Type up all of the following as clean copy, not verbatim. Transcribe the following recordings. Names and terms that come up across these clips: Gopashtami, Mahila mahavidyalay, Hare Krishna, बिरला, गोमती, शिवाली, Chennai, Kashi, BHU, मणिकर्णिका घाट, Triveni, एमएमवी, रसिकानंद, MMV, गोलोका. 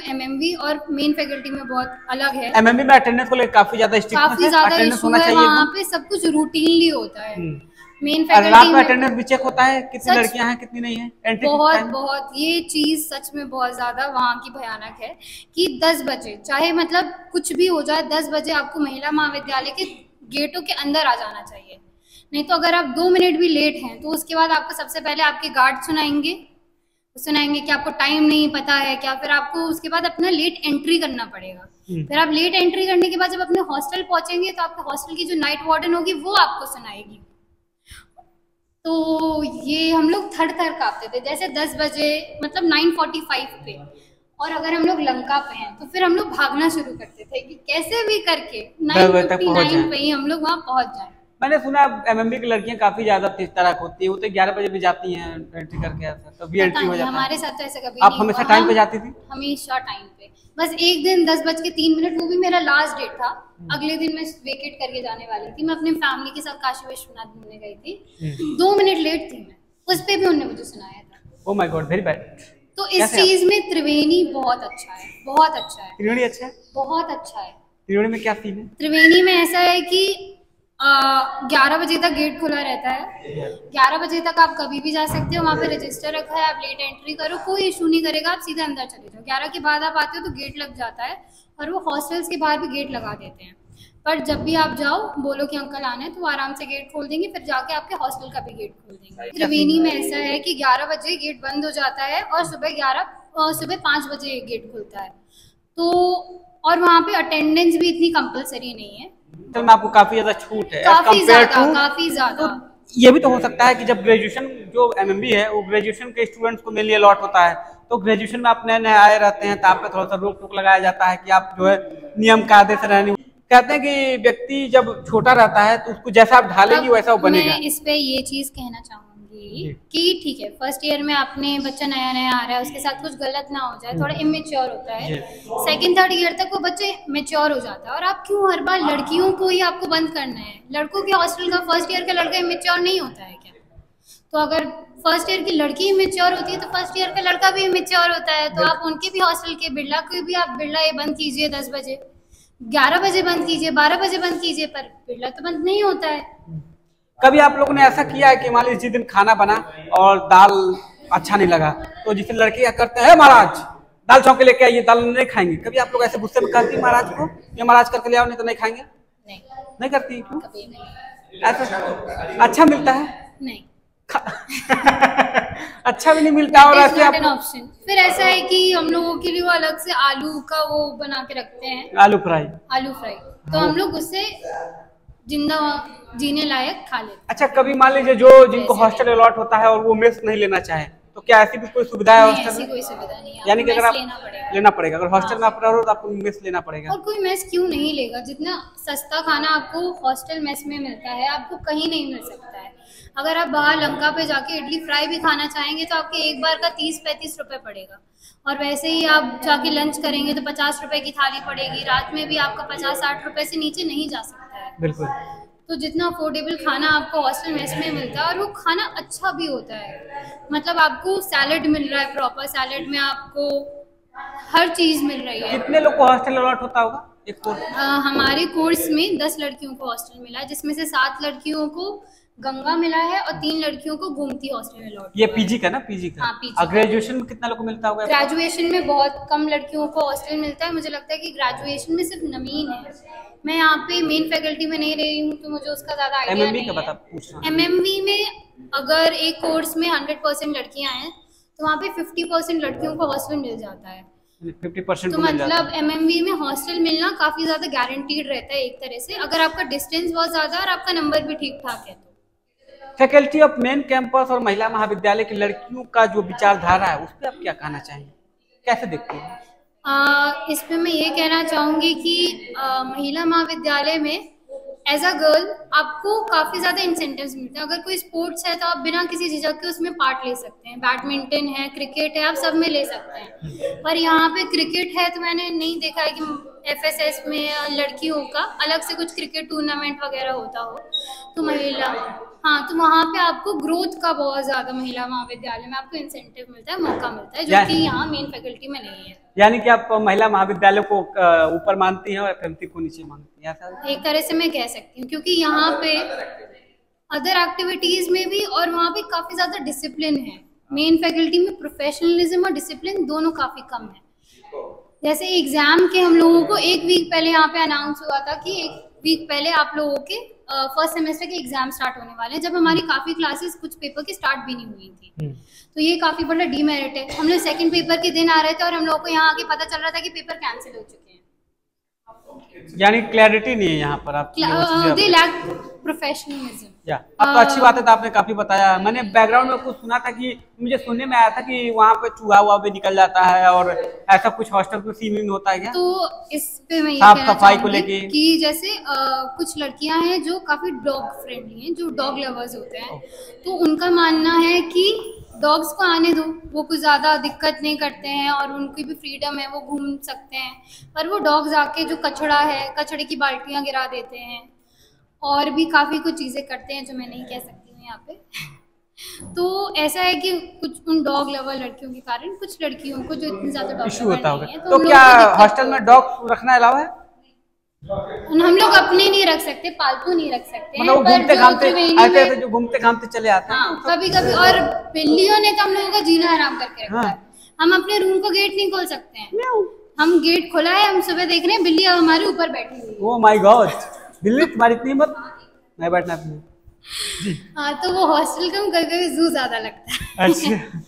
एमएमवी और main faculty में बहुत अलग है। एमएमवी में अटेंडेंस को लेकर काफी ज्यादा इश्यू है, वहाँ पे सब कुछ रूटीनली होता है। मेन फैकल्टी में अटेंडेंस भी चेक होता है, कितनी लड़कियां हैं कितनी नहीं है, एंट्री बहुत ये चीज सच में बहुत ज्यादा वहाँ की भयानक है कि 10 बजे चाहे मतलब कुछ भी हो जाए, 10 बजे आपको महिला महाविद्यालय के गेटों के अंदर आ जाना चाहिए। नहीं तो अगर आप 2 मिनट भी लेट हैं तो उसके बाद आपको सबसे पहले आपके गार्ड सुनाएंगे कि आपको टाइम नहीं पता है क्या, फिर आपको उसके बाद अपना लेट एंट्री करना पड़ेगा। फिर आप लेट एंट्री करने के बाद जब अपने हॉस्टल पहुंचेंगे तो आपके हॉस्टल की जो नाइट वार्डन होगी वो आपको सुनाएगी। तो ये हम लोग थर कांपते थे, जैसे 10 बजे मतलब 9:45 पे, और अगर हम लोग लंका पे हैं तो फिर हम लोग भागना शुरू करते थे कि कैसे भी करके 9:59 पे ही हम लोग वहाँ पहुँच जाए। मैंने सुना एमएमबी की लड़कियां काफी ज्यादा तेज तरार होती है, वो तो 11 बजे भी जाती हैं एंट्री करके, ऐसा तो भी एंट्री हो जाता है। हमारे साथ तो ऐसा कभी नहीं। आप हमेशा टाइम पे जाती थी? हमेशा टाइम पे, बस एक दिन 10:03, वो भी मेरा लास्ट डेट था। अगले दिन मैं वेकेट करके जाने वाली थी। मैं अपने फैमिली के साथ काशी विश्वनाथ घूमने गई थी, 2 मिनट लेट थी मैं, उस पर भी उन्होंने मुझे सुनाया था। Oh my god, very bad. तो इस चीज में त्रिवेणी बहुत अच्छा है, बहुत अच्छा है। त्रिवेणी अच्छा है, बहुत अच्छा है। त्रिवेणी में क्या फील है? त्रिवेणी में ऐसा है कि 11 बजे तक गेट खुला रहता है, 11 बजे तक आप कभी भी जा सकते हो। वहाँ पे रजिस्टर रखा है, आप लेट एंट्री करो कोई इशू नहीं करेगा, आप सीधा अंदर चले जाओ। 11 के बाद आप आते हो तो गेट लग जाता है, और वो हॉस्टल्स के बाहर भी गेट लगा देते हैं। पर जब भी आप जाओ बोलो कि अंकल आना है तो आराम से गेट खोल देंगे, फिर जाके आपके हॉस्टल का भी गेट खोल देंगे। त्रिवेणी में ऐसा है कि 11 बजे गेट बंद हो जाता है और सुबह 5 बजे गेट खुलता है। तो और वहाँ पे अटेंडेंस भी इतनी कंपलसरी नहीं है, तो आपको काफी ज्यादा छूट है काफी ज्यादा। तो ये भी तो हो सकता है कि जब ग्रेजुएशन जो एमएमबी है वो ग्रेजुएशन के स्टूडेंट्स को मेनली अलॉट होता है, तो ग्रेजुएशन में आप नए नए आए रहते हैं, तो आप पे थोड़ा सा रोक टोक लगाया जाता है कि आप जो है नियम कायदे से रहने। कहते हैं कि व्यक्ति जब छोटा रहता है तो उसको जैसा आप ढालेंगी वैसा वो बनेगा। इस पे ये चीज कहना चाहूंगी कि ठीक है, फर्स्ट ईयर में आपने बच्चा नया नया आ रहा है, उसके साथ कुछ गलत ना हो जाए, थोड़ा इमेच्योर होता है। सेकंड थर्ड ईयर तक वो बच्चे मेच्योर हो जाता है। और आप क्यों हर बार लड़कियों को ही आपको बंद करना है? लड़कों के हॉस्टल का फर्स्ट ईयर का लड़का इमेच्योर नहीं होता है क्या? तो अगर फर्स्ट ईयर की लड़की इमेच्योर होती है तो फर्स्ट ईयर का लड़का भी इमेच्योर होता है। तो आप उनके भी हॉस्टल के बिरला को भी आप बिरला ये बंद कीजिए, 10 बजे 11 बजे बंद कीजिए, 12 बजे बंद कीजिए, पर बिरला तो बंद नहीं होता है। कभी आप लोगों ने ऐसा किया है कि मान लीजिए जिस दिन खाना बना और दाल अच्छा नहीं लगा तो जिसे लड़के करते हैं महाराज दाल चौंके लेके आइए, दाल नहीं खाएंगे? कभी आप लोग ऐसे गुस्से में करती महाराज को ये महाराज करके ले आओ नहीं तो नहीं खाएंगे? नहीं करती? क्यों? कभी नहीं। ऐसा अच्छा मिलता है नहीं अच्छा भी नहीं मिलता। और ऐसे फिर ऐसा है कि हम लोगों के लिए वो अलग से आलू का वो बना के रखते हैं, आलू फ्राई, तो हम लोग उससे जिंदा जीने लायक खा लेते। अच्छा, कभी मान लीजिए जो जिनको हॉस्टल अलॉट होता है और वो मेस नहीं लेना चाहे तो क्या ऐसी भी कोई सुविधा है हॉस्टल में? कोई सुविधा नहीं है, यानी कि अगर आप लेना पड़ेगा। अगर हॉस्टल में आप रह रहे हो तो आपको मेस लेना पड़ेगा। और कोई मेस क्यों नहीं लेगा? जितना सस्ता खाना आपको हॉस्टल मेस में मिलता है आपको कहीं नहीं मिल सकता है। अगर आप बाहर लंका पे जाके इडली फ्राई भी खाना चाहेंगे तो आपके एक बार का 30-35 रुपये पड़ेगा, और वैसे ही आप जाके लंच करेंगे तो 50 रुपये की थाली पड़ेगी। रात में भी आपका 50-60 रुपये से नीचे नहीं जा सकता है। बिल्कुल। तो जितना अफोर्डेबल खाना आपको हॉस्टल मेस में मिलता है, और वो खाना अच्छा भी होता है। मतलब आपको सैलेड मिल रहा है, प्रॉपर सैलेड में आपको हर चीज मिल रही है। कितने लोग को हॉस्टल अलॉट होता होगा एक कोर्स? हमारे कोर्स में 10 लड़कियों को हॉस्टल मिला है, जिसमें से 7 लड़कियों को गंगा मिला है और 3 लड़कियों को गोमती हॉस्टल अलॉट। ये पीजी का ना? पीजी का। हाँ, पीजी। ग्रेजुएशन में कितना लोग को मिलता होगा? ग्रेजुएशन में बहुत कम लड़कियों को हॉस्टल मिलता है। मुझे लगता है कि ग्रेजुएशन में सिर्फ नमीन है। मैं यहाँ पे मेन फैकल्टी में नहीं रही हूँ तो मुझे उसका ज्यादा आइडिया नहीं है। एमएमवी में अगर एक कोर्स में 100% लड़कियाँ हैं तो वहाँ पे 50% लड़कियों को हॉस्टल मिल जाता है। 50% तो मतलब एमएमवी में हॉस्टल मिलना काफी ज्यादा गारंटीड रहता है एक तरह से, अगर आपका डिस्टेंस बहुत ज्यादा और आपका नंबर भी ठीक ठाक है। फैकल्टी ऑफ मेन कैंपस और महिला महाविद्यालय की लड़कियों का जो विचारधारा है उस पर आप क्या कहना चाहेंगे, कैसे देखते हैं? इसमें मैं ये कहना चाहूँगी कि महिला महाविद्यालय में एज अ गर्ल आपको काफ़ी ज़्यादा इंसेंटिव्स मिलते हैं। अगर कोई स्पोर्ट्स है तो आप बिना किसी झिझक के उसमें पार्ट ले सकते हैं। बैडमिंटन है, क्रिकेट है, आप सब में ले सकते हैं। पर यहाँ पे क्रिकेट है तो मैंने नहीं देखा है कि एफएसएस में लड़कियों का अलग से कुछ क्रिकेट टूर्नामेंट वगैरह होता हो तो महिला, हाँ, तो वहाँ पे आपको ग्रोथ का बहुत ज्यादा महिला महाविद्यालय में आपको इंसेंटिव मिलता है, मौका मिलता है, जो कि यहाँ मेन फैकल्टी में नहीं है। यानी कि आप महिला महाविद्यालय को ऊपर मानती हैं और एफएमटी को नीचे मानती हैं, एक तरह से मैं कह सकती हूँ, क्योंकि यहाँ पे अदर एक्टिविटीज में भी और वहाँ पे काफी ज्यादा डिसिप्लिन है। मेन फैकल्टी में प्रोफेशनलिज्म और डिसिप्लिन दोनों काफी कम है। जैसे एग्जाम के हम लोगों को एक वीक पहले यहाँ पे अनाउंस हुआ था कि एक वीक पहले आप लोगों के फर्स्ट सेमेस्टर के एग्जाम स्टार्ट होने वाले हैं, जब हमारी काफी क्लासेस कुछ पेपर की स्टार्ट भी नहीं हुई थी, तो ये काफी बड़ा डीमेरिट है। हम लोग सेकंड पेपर के दिन आ रहे थे और हम लोगों को यहाँ आके पता चल रहा था कि पेपर कैंसिल हो चुके हैं। यानी क्लैरिटी नहीं है यहाँ पर, आप दे लैक प्रोफेशनलिज्म। अब तो अच्छी बात है, तो आपने काफी बताया। मैंने बैकग्राउंड में कुछ सुना था कि मुझे सुनने में आया था कि वहाँ पे चूहा हुआ भी निकल जाता है और ऐसा कुछ हॉस्टल में सीन होता है क्या? तो इस पे मैं साफ सफाई को लेके कि जैसे कुछ लड़कियां हैं जो काफी डॉग फ्रेंडली हैं, जो डॉग लवर्स होते हैं, तो उनका मानना है कि डॉग्स को आने दो, वो कुछ ज़्यादा दिक्कत नहीं करते हैं और उनकी भी फ्रीडम है, वो घूम सकते हैं। पर वो डॉग्स आके जो कचड़ा है, कचड़े की बाल्टियाँ गिरा देते हैं और भी काफ़ी कुछ चीज़ें करते हैं जो मैं नहीं कह सकती हूँ यहाँ पे। तो ऐसा है कि कुछ उन डॉग लवर लड़कियों के कारण कुछ लड़कियों को जो इतनी ज़्यादा डॉग इशू होता है, तो क्या हॉस्टल में डॉग रखना अलाउ है? हम लोग अपने नहीं रख सकते, पालतू नहीं रख सकते, मतलब पर जो घूमते घामते चले आते हैं, हाँ, कभी कभी। और बिल्लियों ने तो हम लोगों का जीना हराम करके रखा है। हाँ। हम अपने रूम को गेट नहीं खोल सकते हैं, हम गेट खोला है, हम सुबह देख रहे हैं बिल्ली हमारे ऊपर बैठी हुई है। ओह माय गॉड, बिल्ली तुम्हारी इतनी हिम्मत, नहीं बैठना अपने। हाँ, तो वो हॉस्टल कम करके जू ज्यादा लगता है। अच्छा,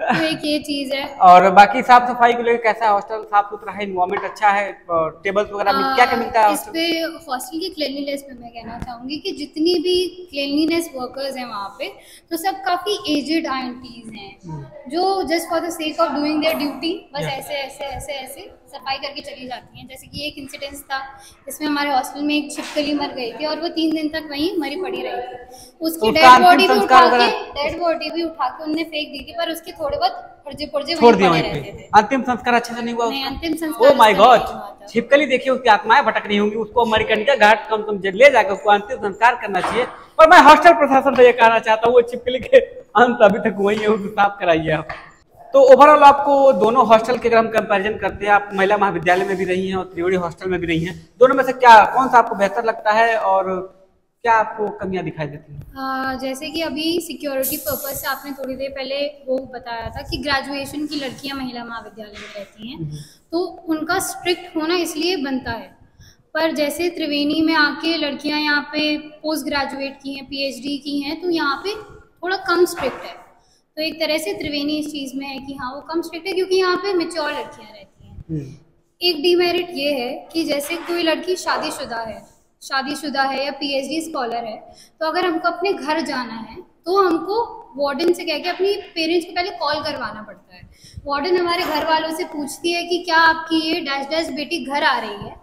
तो एक ये चीज है। और बाकी साफ सफाई को लेकर कैसा है हॉस्टल? साफ सुथरा है, एनवायरनमेंट अच्छा है, और टेबल्स वगैरह में क्या क्या मिलता है? इस पे हॉस्टल की क्लीनलीनेस पे मैं कहना चाहूंगी कि जितनी भी क्लीनलीनेस वर्कर्स हैं वहाँ पे, तो सब काफी एजेड आंटीज हैं जो just for the sake of doing their duty बस ऐसे ऐसे ऐसे ऐसे सफाई करके चली जाती हैं। जैसे कि एक इंसिडेंस था जिसमें हमारे हॉस्टल में एक छिपकली मर गई थी और वो 3 दिन तक वहीं मरी पड़ी रही थी। उसकी डेड बॉडी भी उठा के उनने फेंक दी थी, पर उसके थोड़े बहुत पुर्जे छोड़ दिए थे। अंतिम संस्कार अच्छे से नहीं हुआ? नहीं, अंतिम संस्कार। ओह माय गॉड, छिपकली देखिए उसकी आत्माएं भटक रही होंगी, उसको मणिकर्णिका घाट कम कम ले जाकर उसको अंतिम संस्कार करना चाहिए। और मैं हॉस्टल प्रशासन से ये कहना चाहता हूँ, वो छिपकली के अंत अभी तक वही है, उसको साफ कराइए आप। तो ओवरऑल आपको दोनों हॉस्टल के अगर हम कंपेरिजन करते हैं, आप महिला महाविद्यालय में भी रही हैं और त्रिवेणी हॉस्टल में भी रही हैं, दोनों में से क्या कौन सा आपको बेहतर लगता है और क्या आपको कमियां दिखाई देती हैं? जैसे कि अभी सिक्योरिटी पर्पस से आपने थोड़ी देर पहले वो बताया था कि ग्रेजुएशन की लड़कियां महिला महाविद्यालय में रहती हैं, तो उनका स्ट्रिक्ट होना इसलिए बनता है। पर जैसे त्रिवेणी में आके लड़कियां यहाँ पे पोस्ट ग्रेजुएट की हैं, पीएचडी की हैं, तो यहाँ पे थोड़ा कम स्ट्रिक्ट है। तो एक तरह से त्रिवेणी इस चीज़ में है कि हाँ वो कम स्ट्रिक्ट है, क्योंकि यहाँ पे मेच्योर लड़कियाँ रहती हैं। एक डिमेरिट ये है कि जैसे कोई लड़की शादीशुदा है या पीएचडी स्कॉलर है, तो अगर हमको अपने घर जाना है तो हमको वार्डन से कह के अपनी पेरेंट्स को पहले कॉल करवाना पड़ता है। वार्डन हमारे घर वालों से पूछती है कि क्या आपकी ये डैश डैश बेटी घर आ रही है,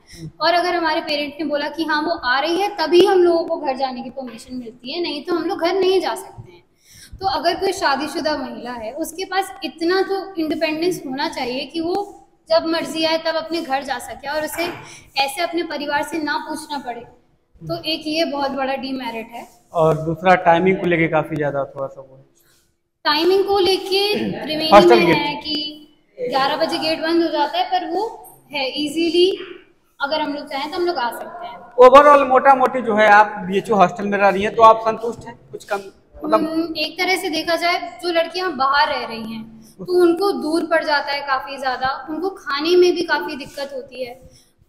और अगर हमारे पेरेंट्स ने बोला कि हाँ वो आ रही है, तभी हम लोगों को घर जाने की परमिशन मिलती है, नहीं तो हम लोग घर नहीं जा सकते हैं। तो अगर कोई शादीशुदा महिला है, उसके पास इतना तो इंडिपेंडेंस होना चाहिए कि वो जब मर्जी आए तब अपने घर जा सके और उसे ऐसे अपने परिवार से ना पूछना पड़े। तो एक ये बहुत बड़ा डीमेरिट है। और दूसरा टाइमिंग को लेके काफी ज्यादा थोड़ा सा वो टाइमिंग को लेके त्रिवेणी में है कि 11 बजे गेट बंद हो जाता है, पर वो है इजीली अगर हम लोग चाहें तो हम लोग आ सकते हैं। ओवरऑल मोटा मोटी जो है आप BHU हॉस्टल में रह रही है तो आप संतुष्ट है? कुछ कम मतलब एक तरह से देखा जाए जो लड़कियां बाहर रह रही हैं तो उनको दूर पड़ जाता है काफी ज्यादा, उनको खाने में भी काफी दिक्कत होती है।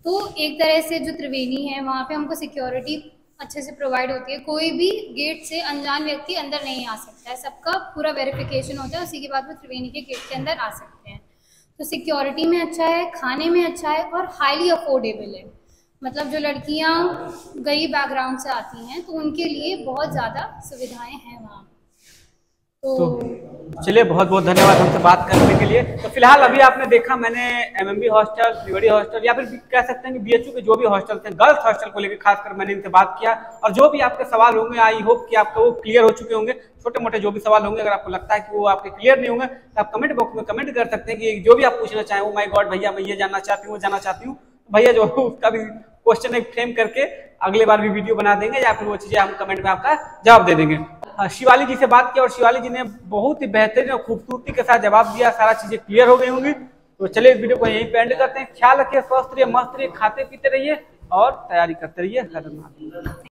तो एक तरह से जो त्रिवेणी है वहाँ पे हमको सिक्योरिटी अच्छे से प्रोवाइड होती है, कोई भी गेट से अनजान व्यक्ति अंदर नहीं आ सकता है, सबका पूरा वेरिफिकेशन होता है, उसी के बाद वो त्रिवेणी के गेट के अंदर आ सकते हैं। तो सिक्योरिटी में अच्छा है, खाने में अच्छा है और हाईली अफोर्डेबल है। मतलब जो लड़कियाँ गरीब बैकग्राउंड से आती हैं तो उनके लिए बहुत ज़्यादा सुविधाएं हैं वहाँ। तो चलिए बहुत बहुत धन्यवाद हमसे बात करने के लिए। तो फिलहाल अभी आपने देखा मैंने MMV हॉस्टल, त्रिवेणी हॉस्टल या फिर कह सकते हैं कि BHU के जो भी हॉस्टल थे गर्ल्स हॉस्टल को लेकर खासकर मैंने इनसे बात किया, और जो भी आपके सवाल होंगे आई होप कि आपको वो क्लियर हो चुके होंगे। छोटे मोटे जो भी सवाल होंगे अगर आपको लगता है कि वो आपके क्लियर नहीं होंगे तो आप कमेंट बॉक्स में कमेंट कर सकते हैं कि जो भी आप पूछना चाहें, वो माय गॉड भैया मैं ये जानना चाहती हूँ, वो जानना चाहती हूँ, भैया जो उसका भी क्वेश्चन एक फ्रेम करके अगले बार भी वीडियो बना देंगे या फिर वो चीजें हम कमेंट में आपका जवाब दे देंगे। शिवाली जी से बात की और शिवाली जी ने बहुत ही बेहतरीन और खूबसूरती के साथ जवाब दिया, सारा चीजें क्लियर हो गई होंगी। तो चलिए इस वीडियो को यहीं पे एंड करते हैं। ख्याल रखिए, स्वस्थ रहिए, मस्त रहिए, खाते पीते रहिए और तैयारी करते रहिए।